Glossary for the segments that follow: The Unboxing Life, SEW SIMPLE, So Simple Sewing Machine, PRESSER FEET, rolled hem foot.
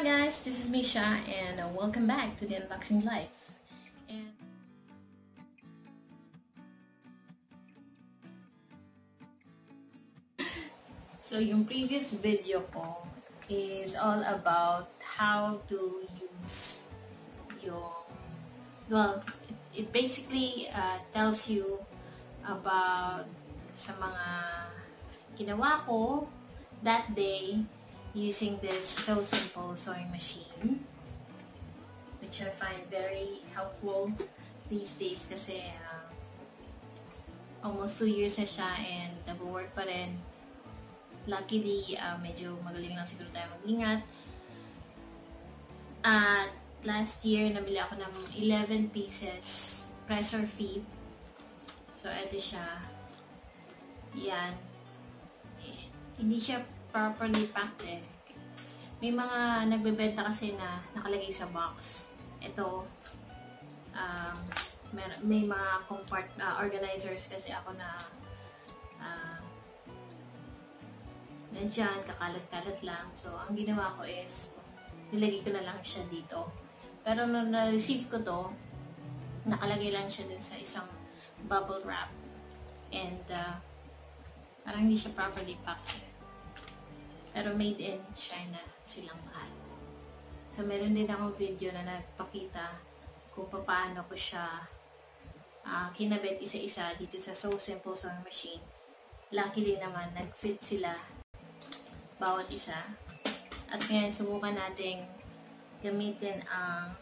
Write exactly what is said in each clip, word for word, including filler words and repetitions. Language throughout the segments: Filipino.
Hi guys, this is Misha and welcome back to The Unboxing Life. And so yung previous video ko is all about how to use your, well, it, it basically uh, tells you about sa mga ginawa ko that day using this So Simple Sewing Machine, which I find very helpful these days kasi uh, almost two years na siya and nag-work pa rin. Luckily, uh, medyo magaling lang siguro tayo mag-ingat. At uh, last year, nabili ako ng eleven pieces presser feed. So, ito siya. Yan. Eh, hindi siya properly packed eh. May mga nagbebenta kasi na nakalagay sa box. Ito, um, may, may mga compart uh, organizers kasi ako na uh, nandyan, kakalat-kalat lang. So, ang ginawa ko is nilagay ko na lang siya dito. Pero nung na-receive ko to, nakalagay lang siya dun sa isang bubble wrap. And, uh, parang hindi siya properly packed. Pero made in China silang mahal. So, meron din akong video na nagpakita kung paano ko siya uh, kinabit isa-isa dito sa So Simple Sewing Machine. Luckily naman, nag-fit sila bawat isa. At ngayon, subukan natin gamitin ang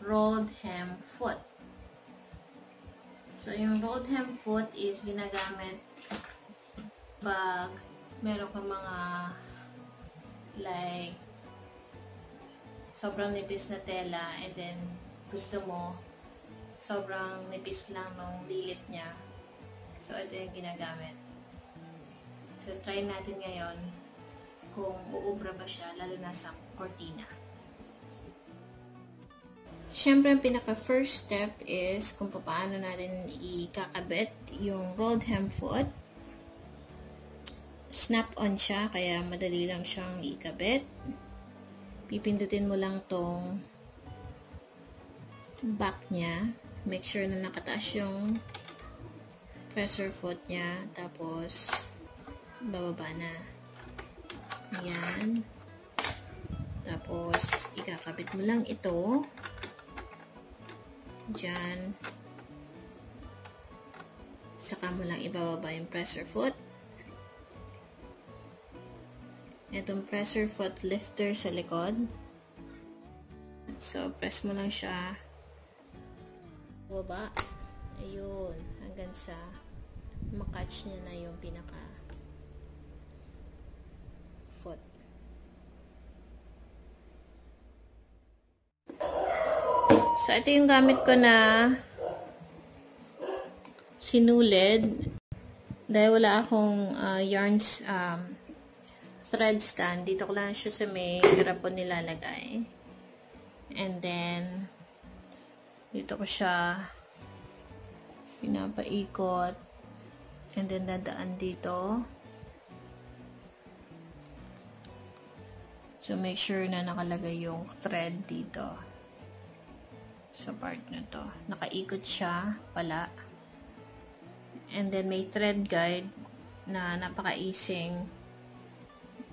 rolled hem foot. So, yung rolled hem foot is ginagamit pag meron ka mga like sobrang nipis na tela and then gusto mo sobrang nipis lang ng dilit niya. So, ito yung ginagamit. So, try natin ngayon kung uubra ba siya lalo na sa cortina. Siyempre, ang pinaka first step is kung paano natin ikakabit yung rolled hem foot. Snap-on siya, kaya madali lang siyang ikabit. Pipindutin mo lang tong back niya. Make sure na nakataas yung presser foot niya. Tapos, bababa na. Ayan. Tapos, ikakabit mo lang ito. Diyan. Saka mo lang ibababa yung presser foot. Itong presser foot lifter sa likod. So, press mo lang siya. Baba. Ayun. Hanggang sa makatch niya na yung pinaka foot. So, ito yung gamit ko na sinulid. Dahil wala akong uh, yarns um, thread stand. Dito ko lang siya sa may garapon nilalagay. And then, dito ko siya pinapaikot. And then, dadaan dito. So, make sure na nakalagay yung thread dito. Sa part na to. Nakaikot siya pala. And then, may thread guide na napaka-easing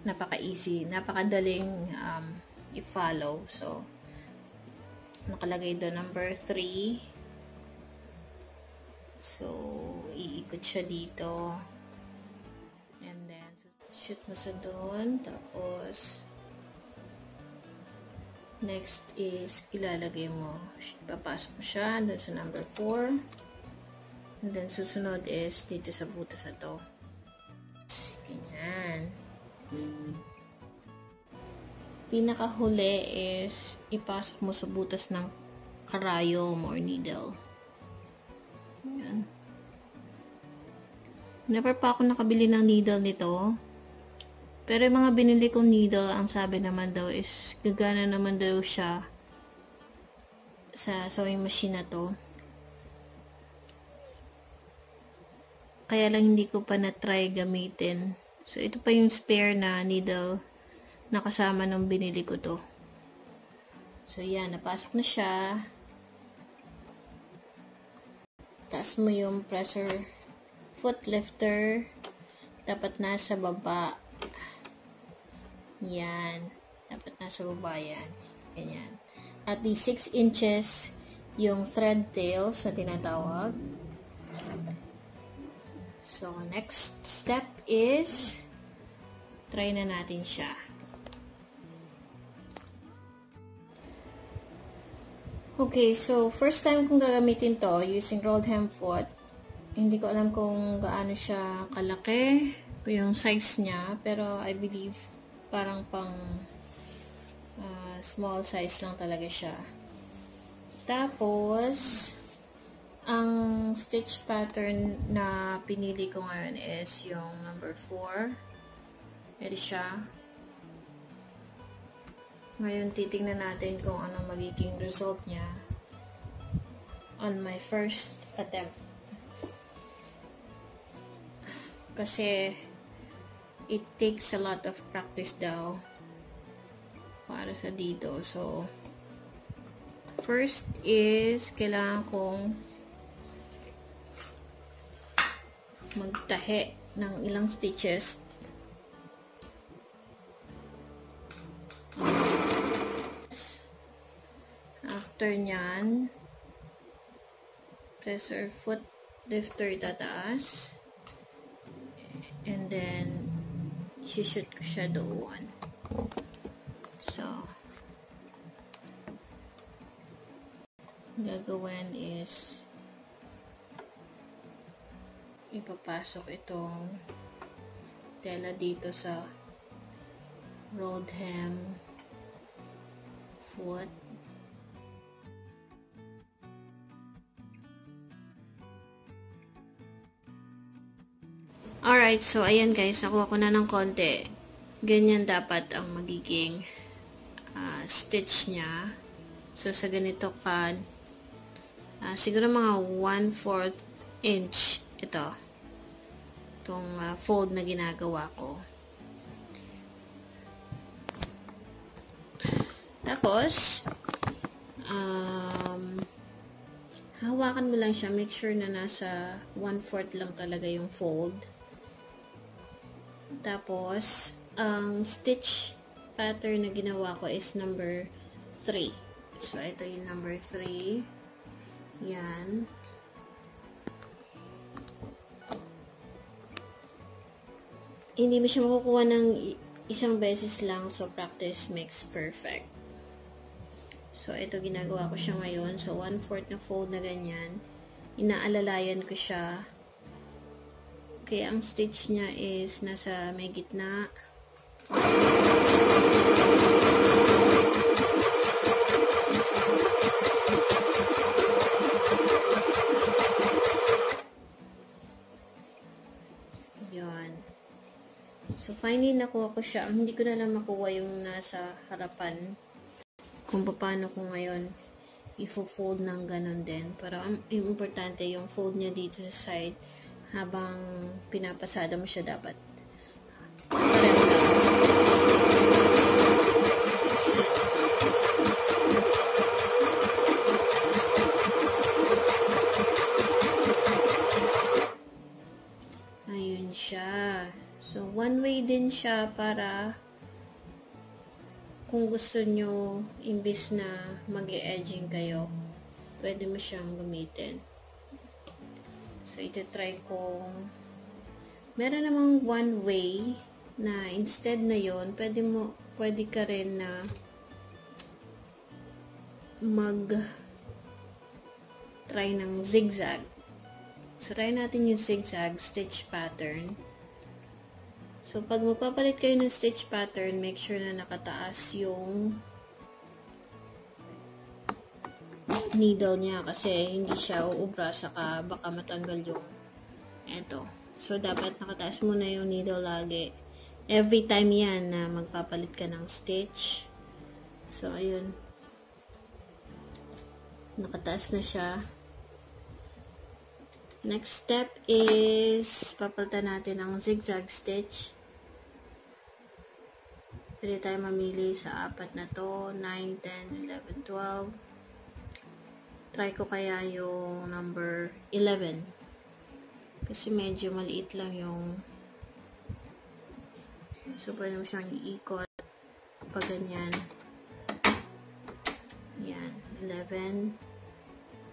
napaka-easy, napakadaling um, i-follow. So, nakalagay doon number three. So, iikot siya dito. And then, shoot mo sa doon. Tapos, next is, ilalagay mo. Papasok mo siya doon sa number four. And then, susunod is, dito sa butas na to. Ganyan. Pinakahuli is ipasok mo sa butas ng karayom or needle. Ayan. Never pa ako nakabili ng needle nito. Pero yung mga binili kong needle, ang sabi naman daw is gagana naman daw siya sa sewing machine na to. Kaya lang hindi ko pa na-try gamitin. So, ito pa yung spare na needle nakasama nung binili ko to. So yan, napasok na siya. Taas mo yung presser foot lifter. Dapat nasa baba. Yan. Dapat nasa baba yan. Ganyan. At the six inches yung thread tails na tinatawag. So, next step is try na natin siya. Okay, so first time kong gagamitin to using rolled hem foot. Hindi ko alam kung gaano siya kalaki, yung size niya, pero I believe parang pang uh, small size lang talaga siya. Tapos, ang stitch pattern na pinili ko ngayon is yung number four. Ito siya. Ngayon, titignan natin kung anong magiging result niya on my first attempt. Kasi, it takes a lot of practice daw para sa dito. So, first is, kailangan kong magtahe ng ilang stitches. After nyan, presser foot lifter tataas, and then isishoot ko siya doon. So gagawin is ipapasok itong tela dito sa rolled hem foot. Alright, so ayan guys, nakuha ko na ng konti. Ganyan dapat ang magiging uh, stitch niya. So sa ganito ka, uh, siguro mga one fourth inch ito. Itong uh, fold na ginagawa ko. Tapos, um, hawakan mo lang siya. Make sure na nasa one fourth lang talaga yung fold. Tapos, ang um, stitch pattern na ginawa ko is number three. So, ito yung number three. Yan. Hindi mo siya makukuha ng isang beses lang. So, practice makes perfect. So, ito ginagawa ko siya ngayon. So, one fourth na fold na ganyan. Inaalalayan ko siya. Kaya ang stitch niya is nasa may gitna. Yun. So finally nakuha ko siya. Hindi ko na lang makuha yung nasa harapan. Kung paano ko ngayon ifo-fold ng ganun din. Pero ang importante yung fold niya dito sa side. Habang pinapasada mo siya dapat. Ayun siya. So, one way din siya para kung gusto nyo, imbis na mag-e-edging kayo, pwede mo siyang gamitin. So, itatry kong meron namang one way na instead na yon pwede mo, pwede ka rin na mag-try ng zigzag. So, try natin yung zigzag stitch pattern. So, pag magpapalit kayo ng stitch pattern, make sure na nakataas yung needle niya kasi hindi siya uubra saka baka matanggal yung eto. So, dapat nakataas muna yung needle lagi. Every time yan na magpapalit ka ng stitch. So, ayun. Nakataas na siya. Next step is papalitan natin ang zigzag stitch. Pwede tayo mamili sa apat na to. nine, ten, eleven, twelve. Try ko kaya yung number eleven. Kasi medyo maliit lang yung... So, pwede mo siyang iikot. Pag ganyan. Yan. eleven.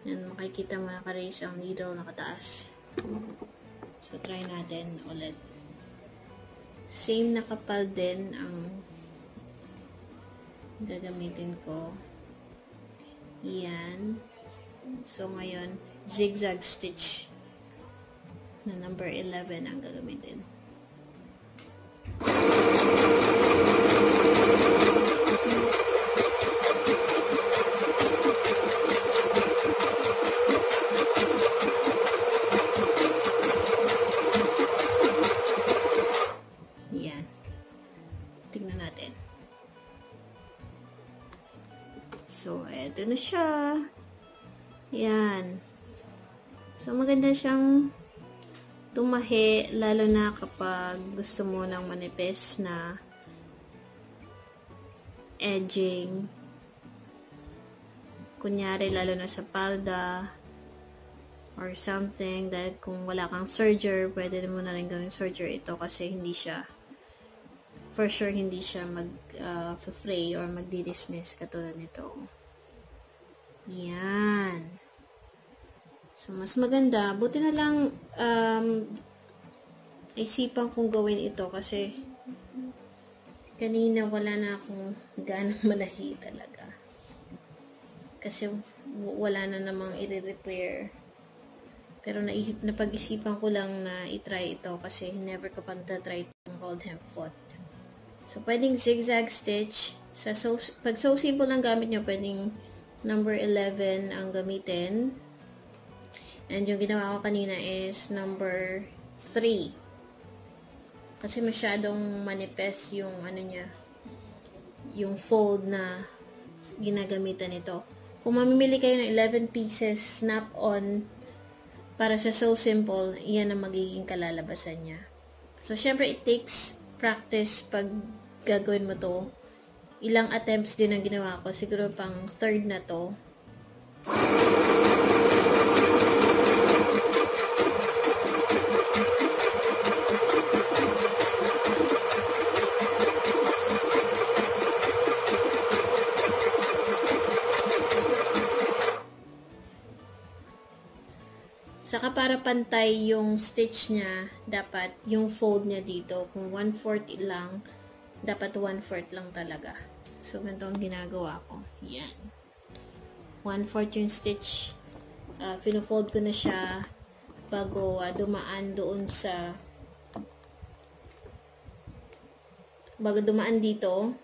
Yan, makikita mo naka-raise ang needle, nakataas. So, try natin ulit. Same na kapal din ang gagamitin ko. Yan. So, ngayon, zigzag stitch na number eleven ang gagamitin. Yan. Tingnan natin. So, eto na siya. Yan. So, maganda siyang tumahi, lalo na kapag gusto mo ng manipis na edging. Kunyari, lalo na sa palda or something. Dahil kung wala kang serger, pwede mo na rin gawin serger ito kasi hindi siya, for sure, hindi siya mag-fray uh, or mag-didisness katulad nito. Yan. So, mas maganda. Buti na lang um, isipan kong gawin ito kasi kanina wala na akong ganang malahi talaga. Kasi wala na namang i-repair. Pero naisip, napag-isipan ko lang na i-try ito kasi never ko pang tatry itong rolled hem foot. So, pwedeng zigzag stitch. Sa so, pag so simple lang gamit nyo, pwedeng number eleven ang gamitin. And yung ginawa ko kanina is number three. Kasi masyadong manifest yung ano niya, yung fold na ginagamitan nito. Kung mamimili kayo ng eleven pieces snap-on para sa So Simple, iyan ang magiging kalalabasan niya. So, syempre, it takes practice pag gagawin mo to. Ilang attempts din ang ginawa ko. Siguro pang third na to. Saka para pantay yung stitch niya, dapat yung fold niya dito. Kung one-fourth lang, dapat one-fourth lang talaga. So, ganito ang ginagawa ko. Yan. one-fourth yung stitch. Uh, Pinofold ko na siya bago uh, dumaan doon sa... Bago dumaan dito.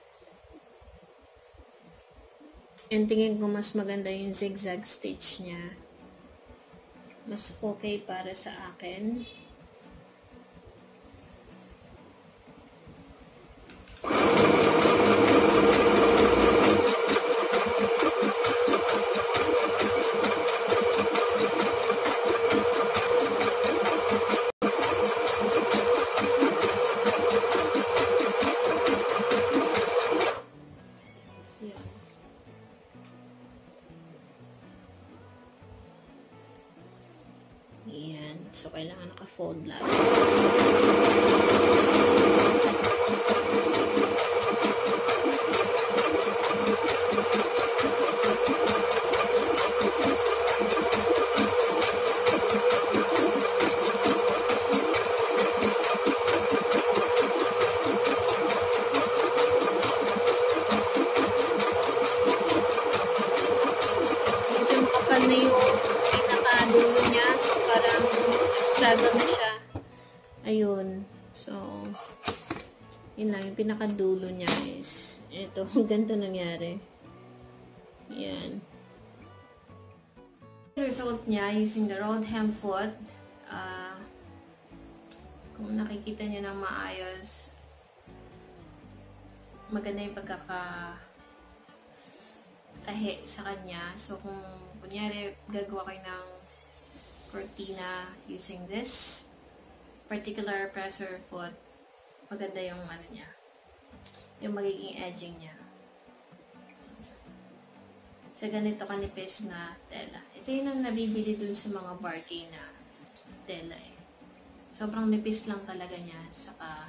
And tingin ko mas maganda yung zigzag stitch niya. Mas okay para sa akin. Ayan. So, kailangan naka-fold lang. Ito yung kapal na yung pinakadulo niya. So, parang struggle na siya. Ayun. So, yun lang. Yung pinakadulo niya is ito. Ganito nangyari. Yan. Result niya using the rolled hem foot. Uh, kung nakikita niyo ng maayos, maganda yung pagkaka tahi sa kanya. So, kung kunyari gagawa kayo ng cortina using this particular presser foot, maganda yung ano niya, yung magiging edging niya. Sa ganito kanipis na tela. Ito yun ang nabibili dun sa mga bargain na tela eh. Sobrang nipis lang talaga niya. Saka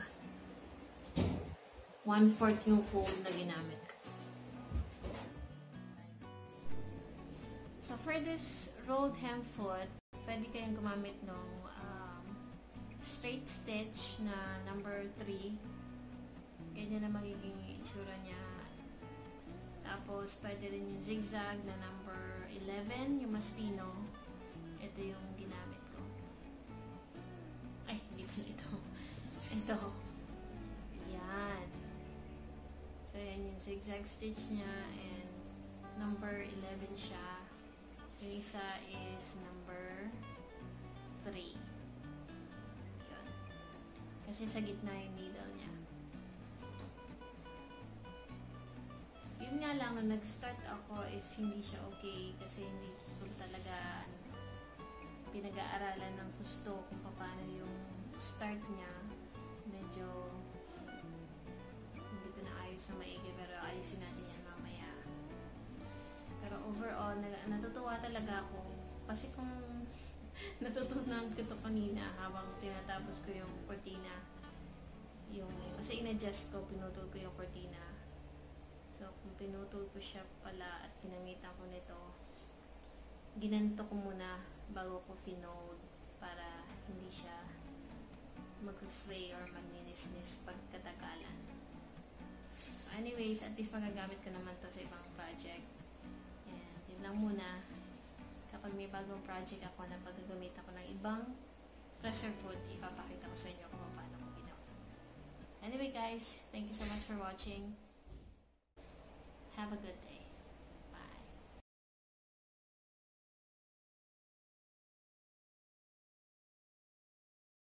one-fourth yung foam na ginamit. So for this rolled hem foot, pwede kayong gumamit ng um, straight stitch na number three. Ganyan na magiging itsura niya. Tapos, pwede rin yung zigzag na number eleven, yung mas pino. Ito yung ginamit ko. Ay, hindi pa ito. Ito. Ayan. So, yan yung zigzag stitch niya. And, number eleven siya. Yung isa is number three. Yun. Kasi sa gitna yung needle niya. Yun nga lang, nung nag-start ako is hindi siya okay kasi hindi ko talaga pinag-aaralan ng gusto kung paano yung start niya. Medyo hindi ko na ayos na maigi pero ayusin natin yan mamaya. Pero overall, natutuwa talaga ako kasi kung natutunan ko ito kanina habang tinatapos ko yung cortina. Yung, kasi in-adjust ko, pinutol ko yung cortina. So, kung pinutol ko siya pala at ginamitan ko nito, ginanto ko muna bago ko finold para hindi siya mag-fray or magninisnis pagkatagalan. So, anyways, at least magagamit ko naman to sa ibang project. And, yun lang muna. Kapag may bagong project ako na paggagamit ako ng ibang presser foot, ipapakita ko sa inyo kung paano ko ginawa. So, anyway guys, thank you so much for watching.